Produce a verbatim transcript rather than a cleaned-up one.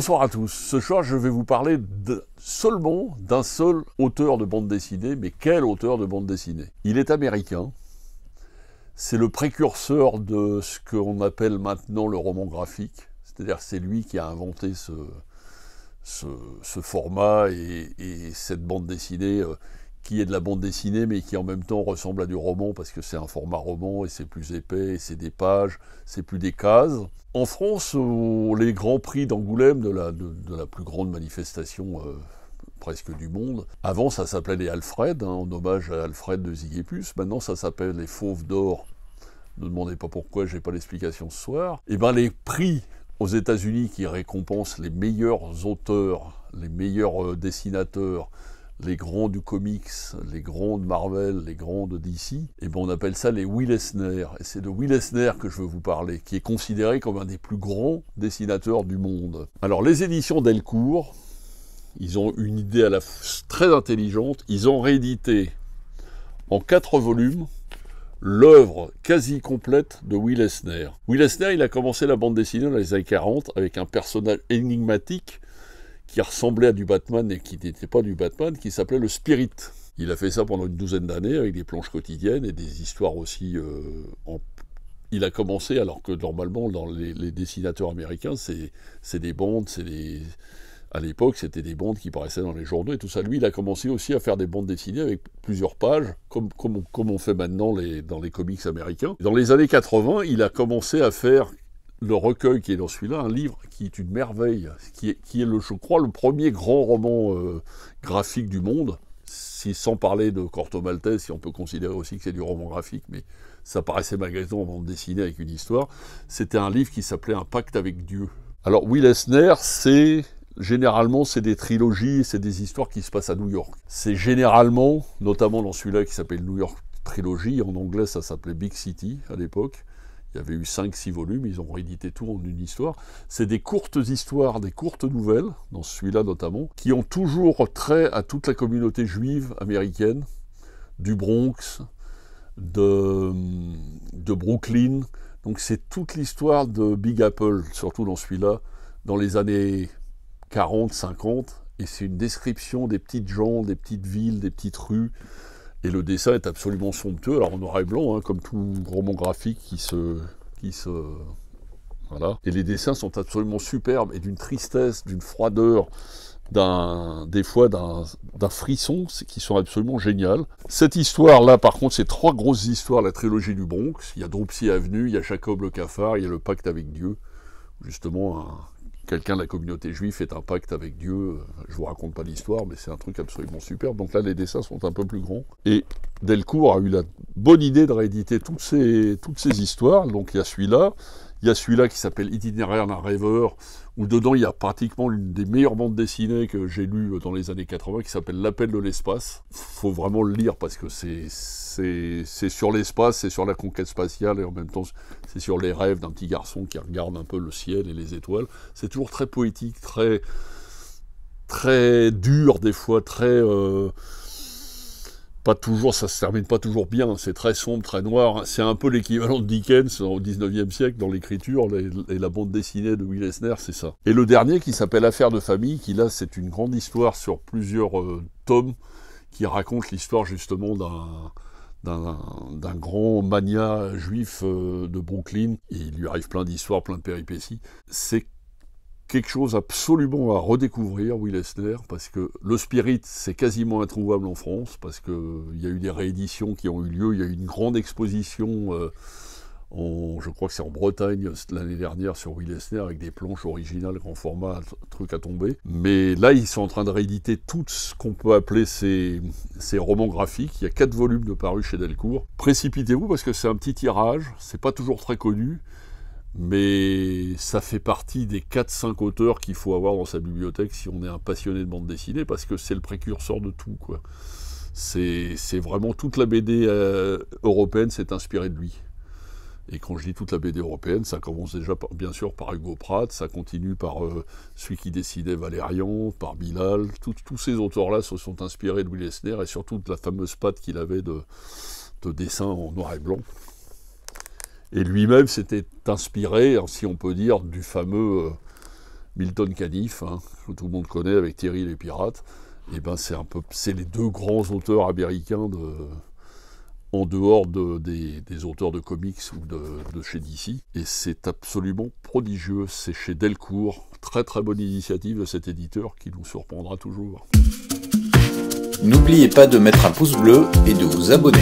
Bonsoir à tous. Ce soir, je vais vous parler de, seulement d'un seul auteur de bande dessinée, mais quel auteur de bande dessinée? Il est américain. C'est le précurseur de ce qu'on appelle maintenant le roman graphique. C'est-à-dire c'est lui qui a inventé ce, ce, ce format et, et cette bande dessinée euh, qui est de la bande dessinée, mais qui en même temps ressemble à du roman, parce que c'est un format roman, et c'est plus épais, c'est des pages, c'est plus des cases. En France, on, les grands prix d'Angoulême, de la, de, de la plus grande manifestation euh, presque du monde, avant ça s'appelait les Alfred, hein, en hommage à Alfred de Zygépus, maintenant ça s'appelle les Fauves d'Or, ne demandez pas pourquoi, j'ai pas l'explication ce soir. Et bien les prix aux États-Unis qui récompensent les meilleurs auteurs, les meilleurs euh, dessinateurs, les grands du comics, les grands de Marvel, les grands de D C, et ben on appelle ça les Will Eisner. Et c'est de Will Eisner que je veux vous parler, qui est considéré comme un des plus grands dessinateurs du monde. Alors les éditions Delcourt, ils ont une idée à la f... très intelligente, ils ont réédité en quatre volumes l'œuvre quasi complète de Will Eisner. Will Eisner, il a commencé la bande dessinée dans les années quarante avec un personnage énigmatique qui ressemblait à du Batman et qui n'était pas du Batman, qui s'appelait le Spirit. Il a fait ça pendant une douzaine d'années avec des planches quotidiennes et des histoires aussi... Euh, en... Il a commencé, alors que normalement, dans les, les dessinateurs américains, c'est des bandes, c'est des... À l'époque, c'était des bandes qui paraissaient dans les journaux et tout ça. Lui, il a commencé aussi à faire des bandes dessinées avec plusieurs pages, comme, comme, on, comme on fait maintenant les, dans les comics américains. Dans les années quatre-vingt, il a commencé à faire... le recueil qui est dans celui-là, un livre qui est une merveille, qui est, qui est le, je crois, le premier grand roman euh, graphique du monde, si, sans parler de Corto Maltese, si on peut considérer aussi que c'est du roman graphique, mais ça paraissait magasin en bande dessinée avec une histoire. C'était un livre qui s'appelait « Un pacte avec Dieu ». Alors, Will Eisner, c'est... Généralement, c'est des trilogies, c'est des histoires qui se passent à New York. C'est généralement, notamment dans celui-là qui s'appelle « New York Trilogy », en anglais, ça s'appelait « Big City » à l'époque. Il y avait eu cinq six volumes, ils ont réédité tout en une histoire. C'est des courtes histoires, des courtes nouvelles, dans celui-là notamment, qui ont toujours trait à toute la communauté juive américaine, du Bronx, de, de Brooklyn. Donc c'est toute l'histoire de Big Apple, surtout dans celui-là, dans les années quarante cinquante. Et c'est une description des petites gens, des petites villes, des petites rues. Et le dessin est absolument somptueux, alors en noir et blanc, hein, comme tout roman graphique qui se... qui se... Voilà. Et les dessins sont absolument superbes, et d'une tristesse, d'une froideur, d'un des fois d'un frisson, qui sont absolument géniales. Cette histoire-là, par contre, c'est trois grosses histoires, la trilogie du Bronx. Il y a Droupsy Avenue, il y a Jacob le Cafard, il y a le pacte avec Dieu. Justement, un... quelqu'un de la communauté juive fait un pacte avec Dieu. Je vous raconte pas l'histoire, mais c'est un truc absolument superbe. Donc là, les dessins sont un peu plus grands. Et Delcourt a eu la bonne idée de rééditer toutes ces, toutes ces histoires. Donc il y a celui-là. Il y a celui-là qui s'appelle « Itinéraire d'un rêveur », où dedans, il y a pratiquement l'une des meilleures bandes dessinées que j'ai lues dans les années quatre-vingt, qui s'appelle « L'appel de l'espace ». Il faut vraiment le lire, parce que c'est sur l'espace, c'est sur la conquête spatiale, et en même temps, c'est sur les rêves d'un petit garçon qui regarde un peu le ciel et les étoiles. C'est toujours très poétique, très, très dur, des fois, très... Euh, pas toujours, ça se termine pas toujours bien, c'est très sombre, très noir, c'est un peu l'équivalent de Dickens au dix-neuvième siècle dans l'écriture, et la bande dessinée de Will Eisner, c'est ça. Et le dernier qui s'appelle « Affaires de famille », qui là c'est une grande histoire sur plusieurs euh, tomes, qui raconte l'histoire justement d'un d'un grand magnat juif euh, de Brooklyn, et il lui arrive plein d'histoires, plein de péripéties. C'est quelque chose absolument à redécouvrir, Will Eisner, parce que le Spirit, c'est quasiment introuvable en France, parce qu'il y a eu des rééditions qui ont eu lieu, il y a eu une grande exposition, euh, en, je crois que c'est en Bretagne, l'année dernière, sur Will Eisner, avec des planches originales, grand format, truc à tomber. Mais là, ils sont en train de rééditer tout ce qu'on peut appeler ces, ces romans graphiques. Il y a quatre volumes de parus chez Delcourt. Précipitez-vous, parce que c'est un petit tirage, c'est pas toujours très connu, mais ça fait partie des quatre cinq auteurs qu'il faut avoir dans sa bibliothèque si on est un passionné de bande dessinée, parce que c'est le précurseur de tout, quoi. C'est vraiment toute la B D euh, européenne s'est inspirée de lui. Et quand je dis toute la B D européenne, ça commence déjà par, bien sûr par Hugo Pratt, ça continue par euh, celui qui dessinait Valérian, par Bilal. Tous ces auteurs-là se sont inspirés de Will Eisner, et surtout de la fameuse patte qu'il avait de, de dessin en noir et blanc. Et lui-même s'était inspiré, si on peut dire, du fameux euh, Milton Caniff, hein, que tout le monde connaît, avec Thierry et les pirates, et ben c'est un peu, c'est les deux grands auteurs américains de, en dehors de, des, des auteurs de comics ou de, de chez D C. Et c'est absolument prodigieux. C'est chez Delcourt. Très très bonne initiative de cet éditeur qui nous surprendra toujours. N'oubliez pas de mettre un pouce bleu et de vous abonner.